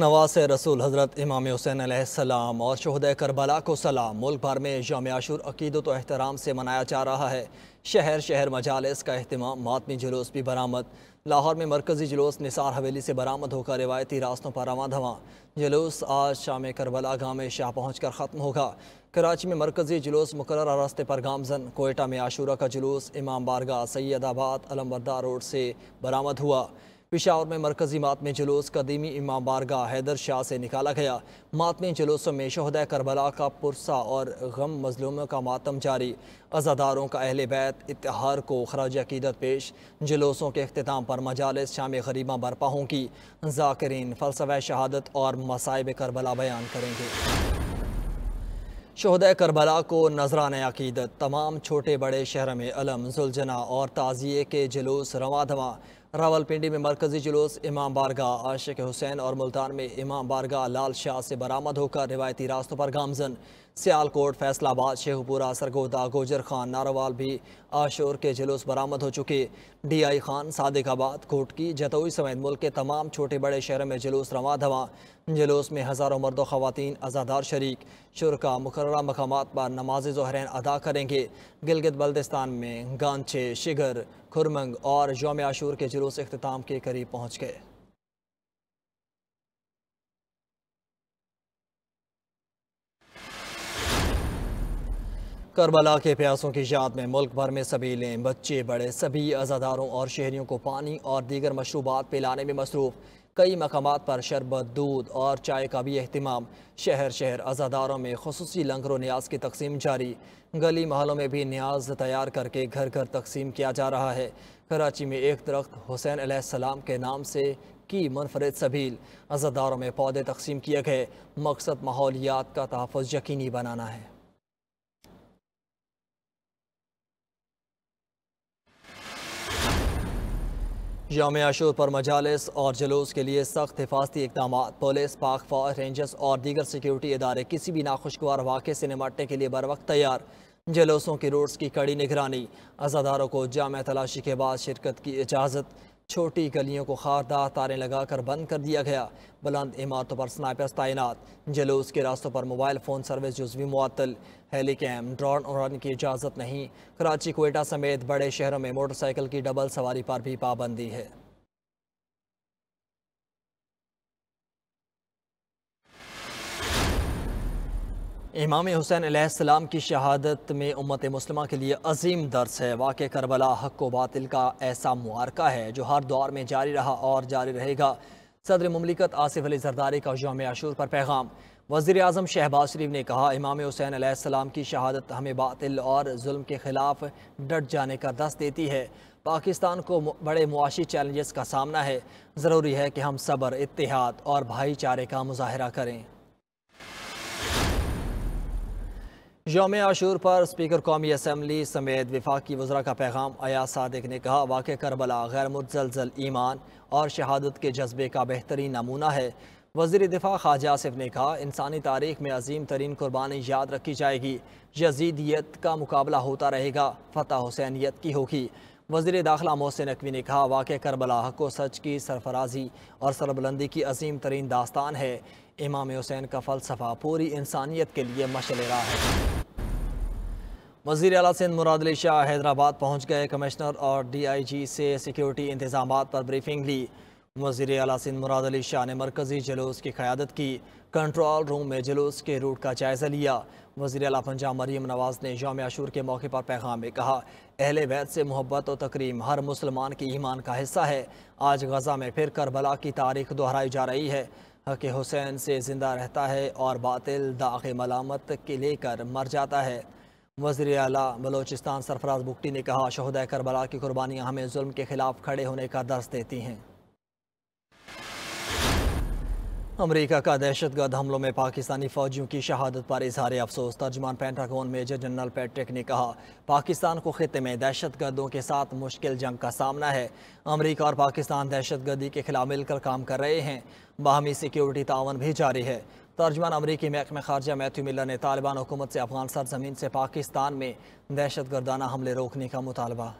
नवासे रसूल हज़रत इमाम हुसैन अलैहिस्सलाम और शुहदा करबला को सलाम। मुल्क भर में यौम आशूर अक़ीदत और एहतराम से मनाया जा रहा है। शहर शहर मजालिस का अहतमाम, मातमी जुलूस भी बरामद। लाहौर में मरकज़ी जुलूस निसार हवेली से बरामद होकर रिवायती रास्तों पर आवां धवां। जुलूस आज शाम करबला गाँव में शाह पहुँच कर ख़त्म होगा। कराची में मरकज़ी जुलूस मुकर्रर रास्ते पर गामजन। कोयटा में आशूरा का जुलूस इमाम बारगाह सैयदाबाद अलमबरदार रोड से बरामद हुआ। पिशावर में मरकजी मातमी जुलूस कदीमी इमाम बारगाह हैदर शाह से निकाला गया। मातमी जुलूसों में शहदाए करबला का पुरसा और गम मजलूमों का मातम जारी। अज़ादारों का अहले बैत इत्तिहार को खराज अक़ीदत पेश। जुलूसों के अख्तिताम पर मजालिस शाम गरीबा बरपा होंगी। ज़ाकिरीन फ़लसफ़ा शहादत और मसाइब करबला बयान करेंगे। शहदाए करबला को नजराना अक़ीदत, तमाम छोटे बड़े शहर में अलम जुलजना और ताज़िए के जुलूस रवा धवा। रावलपिंडी में मरकज़ी जुलूस इमाम बारगाह आशिक हुसैन और मुल्तान में इमाम बारगाह लाल शाह से बरामद होकर रिवायती रास्तों पर गामजन। सियालकोट फैसलाबाद शेखुपुरा सरगोदा गोजर खान नारोवाल भी आशूर के जुलूस बरामद हो चुके। DI खान सादिकाबाद कोटकी जतोई समेत मुल्क के तमाम छोटे बड़े शहरों में जुलूस रवा धवा। जुलूस में हज़ारों मर्द ख़वातीन अज़ादार शरीक। शुरका मुकर्रर मकामात पर नमाज ज़ोहरैन अदा करेंगे। गिलगित बल्तिस्तान में गांचे शिगर खुरमंग और यौम आशूर के जुलूस इख्तिताम के करीब पहुँच गए। करबला के प्यासों की याद में मुल्क भर में सबीलें, बच्चे बड़े सभी अज़ादारों और शहरियों को पानी और दीगर मशरूबात पिलाने में मसरूफ़। कई मकामात पर शरबत दूध और चाय का भी अहतमाम। शहर शहर अज़ादारों में खसूसी लंगरो न्याज की तकसीम जारी। गली महलों में भी न्याज तैयार करके घर घर तकसीम किया जा रहा है। कराची में एक दरख्त हुसैन अलैहिस्सलाम के नाम से की मुनफरद सबील, अज़ादारों में पौधे तकसीम किए गए। मकसद माहौलियात का तहफ़्फ़ुज़ यकीनी बनाना है। यौम आशूर पर मजालिस और जुलूस के लिए सख्त हिफाजती इकदाम। पुलिस पाक फौज रेंजर्स और दीगर सिक्योरिटी इदारे किसी भी नाखुशगवार वाक़े से निपटने के लिए बर वक्त तैयार। जुलूसों की रोड्स की कड़ी निगरानी। अज़ादारों को जाम तलाशी के बाद शिरकत की इजाज़त। छोटी गलियों को खारदार तारें लगाकर बंद कर दिया गया। बुलंद इमारतों पर स्नाइपर्स तैनात। जुलूस के रास्तों पर मोबाइल फ़ोन सर्विस जुज़वी मुअत्तल। हेलीकैम ड्रोन उड़ान की इजाज़त नहीं। कराची कोयटा समेत बड़े शहरों में मोटरसाइकिल की डबल सवारी पर भी पाबंदी है। इमाम हुसैन अलैहिस्सलाम की शहादत में उम्मत मुस्लिमा के लिए अजीम दर्स है। वाक़या करबला हक़ व बातिल का ऐसा मुआरका है जो हर दौर में जारी रहा और जारी रहेगा। सदर मुमलिकत आसिफ अली जरदारी का यौम आशूर पर पैगाम। वज़ीर आज़म शहबाज शरीफ ने कहा, इमाम हुसैन अलैहिस्सलाम की शहादत हमें बातिल और जुल्म के ख़िलाफ़ डट जाने का दर्स देती है। पाकिस्तान को बड़े मुआशी चैलेंजेस का सामना है। ज़रूरी है कि हम सब्र इत्तेहाद और भाईचारे का मुज़ाहरा करें। यौम आशूर पर स्पीकर कौमी असम्बली समेत वफाकी वज़रा का पैगाम। आया सादिक ने कहा, वाक़या करबला गैर मुतज़लज़ल ईमान और शहादत के जज्बे का बेहतरीन नमूना है। वज़ीर दिफ़ा ख्वाजा आसिफ ने कहा, इंसानी तारीख़ में अजीम तरीन कुर्बानी याद रखी जाएगी। यजीदियत का मुकाबला होता रहेगा, फतह हुसैनियत की होगी। वज़ीर दाखिला मोहसिन नक़वी ने कहा, वाक़या करबला हक़ व सच की सरफराजी और सरबुलंदी की अजीम तरीन दास्तान है। इमाम हुसैन का फ़लसफ़ा पूरी इंसानियत के लिए मशअल राह है। वज़ीर आला सिंध मुराद अली शाह हैदराबाद पहुँच गए। कमिश्नर और DIG से सिक्योरिटी इंतजाम पर ब्रीफिंग ली। वज़ीर आला सिंध मुराद अली शाह ने मरकज़ी जुलूस की क़यादत की। कंट्रोल रूम में जुलूस के रूट का जायज़ा लिया। वज़ीर आला पंजाब मरीम नवाज़ ने यौम आशूर के मौके पर पैगाम में कहा, अहले बैत से मोहब्बत और तकरीम हर मुसलमान के ईमान का हिस्सा है। आज गज़ा में फिर करबला की तारीख़ दोहराई जा रही है। हक़ हुसैन से ज़िंदा रहता है और बातिल दाग़ मलामत के लेकर मर जाता है। वज़ीर आला बलोचिस्तान सरफराज बुगटी ने कहा, शहदाए करबला की कुर्बानियाँ हमें जुल्म के ख़िलाफ़ खड़े होने का दर्स देती हैं। अमरीका का दहशतगर्द हमलों में पाकिस्तानी फ़ौजियों की शहादत पर इजहार अफसोस। तर्जमान पेंटागोन मेजर जनरल पैट्रिक ने कहा, पाकिस्तान को ख़ित्ते में दहशतगर्दों के साथ मुश्किल जंग का सामना है। अमरीका और पाकिस्तान दहशतगर्दी के खिलाफ मिलकर काम कर रहे हैं। बाहमी सिक्योरिटी तावन भी जारी है। तर्जमान अमरीकी महकमे ख़ारजा मैथ्यू मिलर ने तालिबान हुकूमत से अफगान सरजमीन से पाकिस्तान में दहशतगर्दाना हमले रोकने का मुतालबा।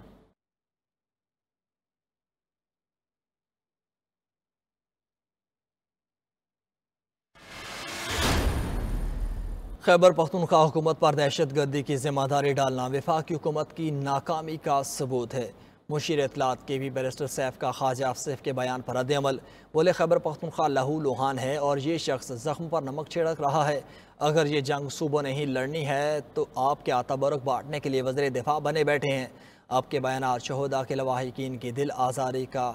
खैबर पख्तूनख्वा हुकूमत पर दहशत गर्दी की जिम्मेदारी डालना वफाकी हुकूमत की नाकामी का सबूत है। मुशीर इतलात के भी बैरिस्टर सैफ का ख्वाजा आसिफ के बयान पर रद्दअमल। बोले खैबर पख्तूनख्वा लहू लुहान है और ये शख्स जख्म पर नमक छिड़क रहा है। अगर ये जंग सूबों ने ही लड़नी है तो आप क्या तबरक बांटने के लिए वज़ीर दिफा बने बैठे हैं। आपके बयान शहदा के लवाहिकीन की दिल आज़ारी का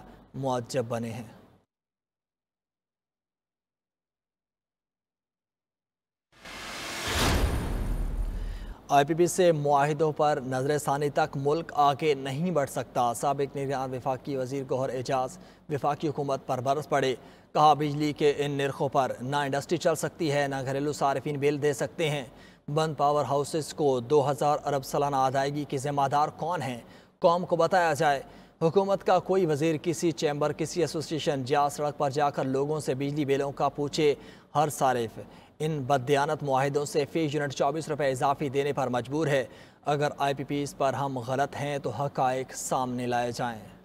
मुअज्जब बने हैं। IPP से मुआहिदों पर नजर सानी तक मुल्क आगे नहीं बढ़ सकता। साबिक निगरान वफाकी वजीर गौहर एजाज वफाकी हुकूमत पर बरस पड़े। कहा बिजली के इन निरखों पर ना इंडस्ट्री चल सकती है ना घरेलू सार्फिन बिल दे सकते हैं। बंद पावर हाउसेस को 2000 अरब सालाना अदायगी के जिम्मेदार कौन हैं, कौम को बताया जाए। हुकूमत का कोई वजीर किसी चैम्बर किसी एसोसिएशन या सड़क पर जाकर लोगों से बिजली बिलों का पूछे। हर सारिफ इन बददियानत मुआहिदों से फी यूनिट 24 रुपये इजाफी देने पर मजबूर है। अगर IPPs पर हम गलत हैं तो हक़ाइक़ सामने लाए जाएँ।